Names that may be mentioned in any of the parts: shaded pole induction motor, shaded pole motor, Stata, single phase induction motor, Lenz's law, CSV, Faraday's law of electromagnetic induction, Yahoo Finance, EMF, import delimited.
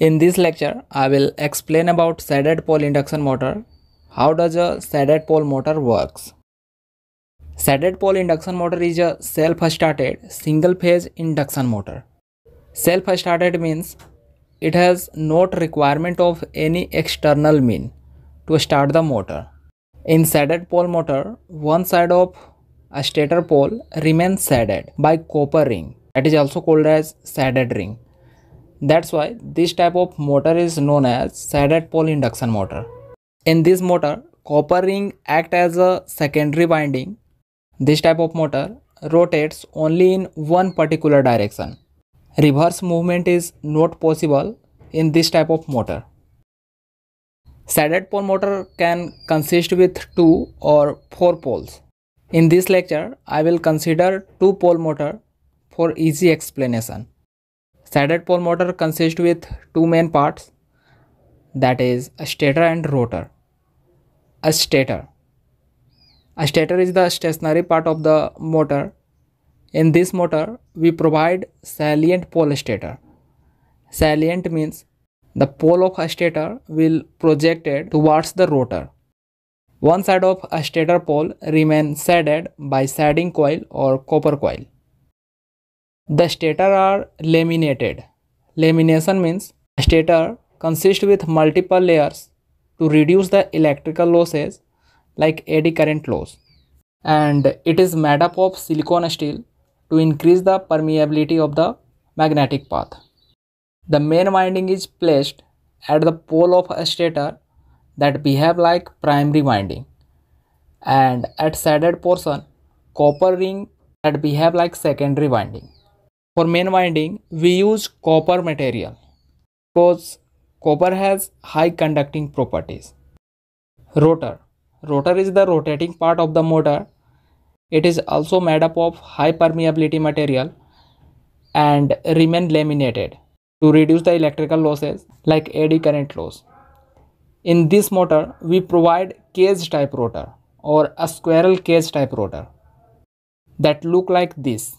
In this lecture, I will explain about sadded pole induction motor. How does a sadded pole motor works? Sadded pole induction motor is a self-started single-phase induction motor. Self-started means it has not requirement of any external mean to start the motor. In sadded pole motor, one side of a stator pole remains sadded by copper ring. That is also called as sadded ring. That's why this type of motor is known as sadded pole induction motor. In this motor, copper ring acts as a secondary winding. This type of motor rotates only in one particular direction. Reverse movement is not possible in this type of motor. Sadded pole motor can consist with 2 or 4 poles. In this lecture, I will consider 2-pole motor for easy explanation. Sadded pole motor consists with 2 main parts, that is a stator and rotor. A stator is the stationary part of the motor. In this motor, we provide salient pole stator. Salient means the pole of a stator will projected towards the rotor. One side of a stator pole remains sadded by sadding coil or copper coil. The stator are laminated. Lamination means a stator consists with multiple layers to reduce the electrical losses like eddy current loss, and it is made up of silicon steel to increase the permeability of the magnetic path. The main winding is placed at the pole of a stator that behave like primary winding, and at sadded portion copper ring that behave like secondary winding. For main winding, we use copper material because copper has high conducting properties. Rotor is the rotating part of the motor. It is also made up of high permeability material and remain laminated to reduce the electrical losses like eddy current loss. In this motor, we provide cage type rotor or a squirrel cage type rotor that look like this.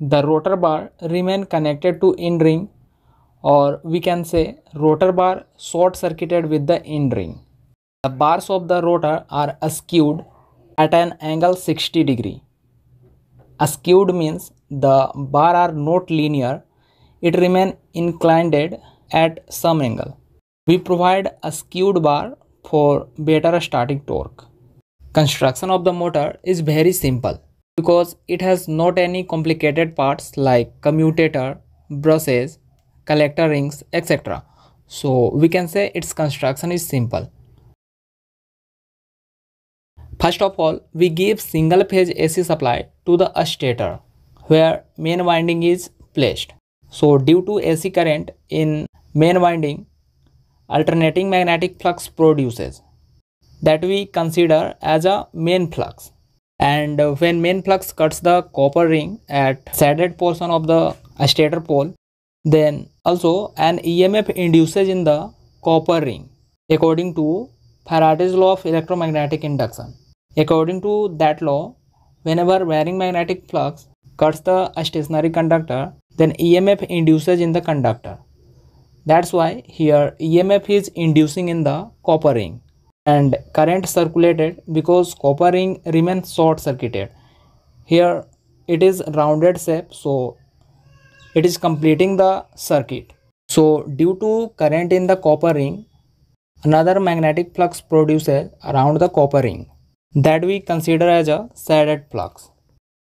The rotor bar remain connected to in ring, or we can say rotor bar short circuited with the in ring. The bars of the rotor are askewed at an angle 60 degree. Askewed means the bar are not linear, it remain inclined at some angle. We provide a skewed bar for better starting torque. Construction of the motor is very simple, because it has not any complicated parts like commutator, brushes, collector rings, etc. So we can say its construction is simple. First of all, we give single phase AC supply to the stator where main winding is placed. So due to AC current in main winding, alternating magnetic flux produces that we consider as a main flux. And when main flux cuts the copper ring at sadded portion of the stator pole, then also an EMF induces in the copper ring according to Faraday's law of electromagnetic induction. According to that law, whenever varying magnetic flux cuts the stationary conductor, then EMF induces in the conductor. That's why here EMF is inducing in the copper ring, and current circulated because copper ring remains short circuited. Here it is rounded shape, so it is completing the circuit. So due to current in the copper ring, another magnetic flux produces around the copper ring that we consider as a sadded flux.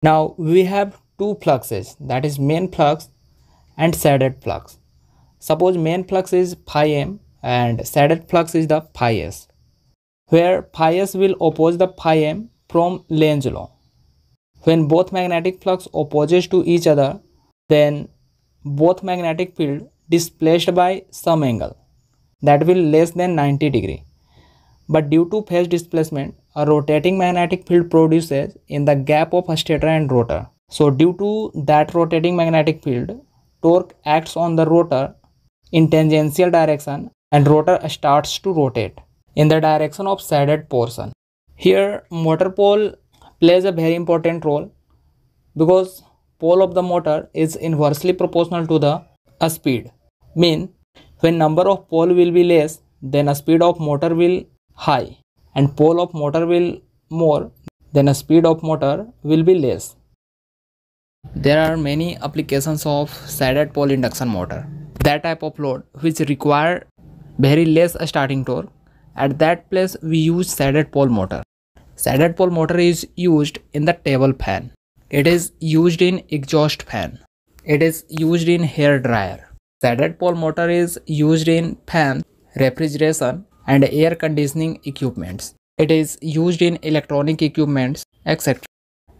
Now we have 2 fluxes, that is main flux and sadded flux. Suppose main flux is phi m and sadded flux is the phi s, where phi s will oppose the phi m from Lenz's law. When both magnetic flux opposes to each other, then both magnetic field displaced by some angle that will less than 90 degree. But due to phase displacement, a rotating magnetic field produces in the gap of a stator and rotor. So due to that rotating magnetic field, torque acts on the rotor in tangential direction and rotor starts to rotate in the direction of sadded portion. Here motor pole plays a very important role because pole of the motor is inversely proportional to the speed. Mean When number of pole will be less, then a speed of motor will high, and pole of motor will more, then a speed of motor will be less. There are many applications of sided pole induction motor. That type of load which require very less starting torque, at that place we use sided pole motor. Sided pole motor is used in the table fan. It is used in exhaust fan. It is used in hair dryer. Sided pole motor is used in fans, refrigeration and air conditioning equipments. It is used in electronic equipments, etc.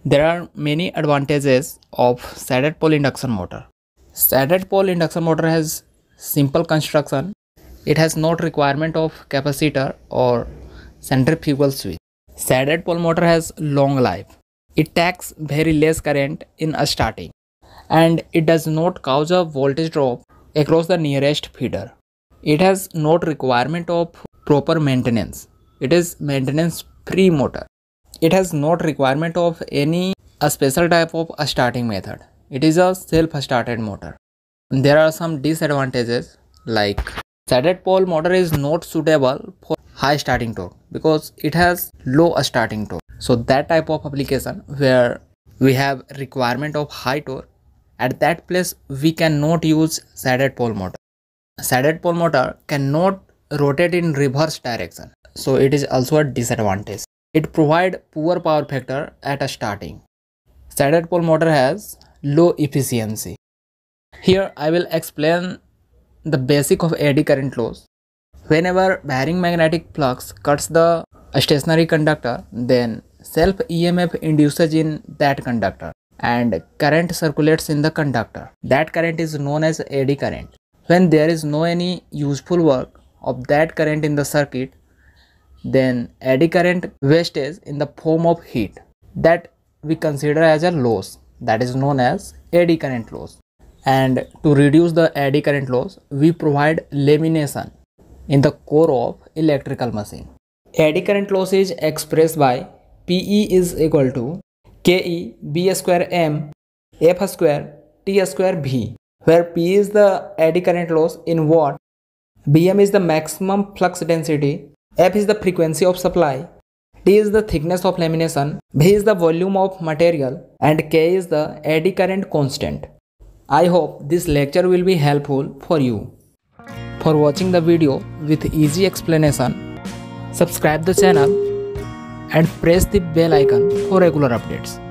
There are many advantages of sided pole induction motor. Sided pole induction motor has simple construction. It has not requirement of capacitor or centrifugal switch. Sided pole motor has long life. It takes very less current in a starting, and it does not cause a voltage drop across the nearest feeder. It has not requirement of proper maintenance. It is maintenance free motor. It has not requirement of any special type of starting method. It is a self-started motor. There are some disadvantages, like sided pole motor is not suitable for high starting torque because it has low starting torque. So that type of application where we have requirement of high torque, at that place we cannot use sided pole motor. Sided pole motor cannot rotate in reverse direction, so it is also a disadvantage. It provides poor power factor at a starting. Sided pole motor has low efficiency. Here I will explain the basic of eddy current laws. Whenever bearing magnetic flux cuts the stationary conductor, then self EMF induces in that conductor and current circulates in the conductor. That current is known as eddy current. When there is no any useful work of that current in the circuit, then eddy current wastage in the form of heat, that we consider as a loss, that is known as eddy current loss. And to reduce the eddy current loss, we provide lamination in the core of electrical machine. Eddy current loss is expressed by PE is equal to KE B square M F square T square V, where P is the eddy current loss in watt, Bm is the maximum flux density, F is the frequency of supply, T is the thickness of lamination, V is the volume of material, and K is the eddy current constant. I hope this lecture will be helpful for you. For watching the video with easy explanation, subscribe the channel and press the bell icon for regular updates.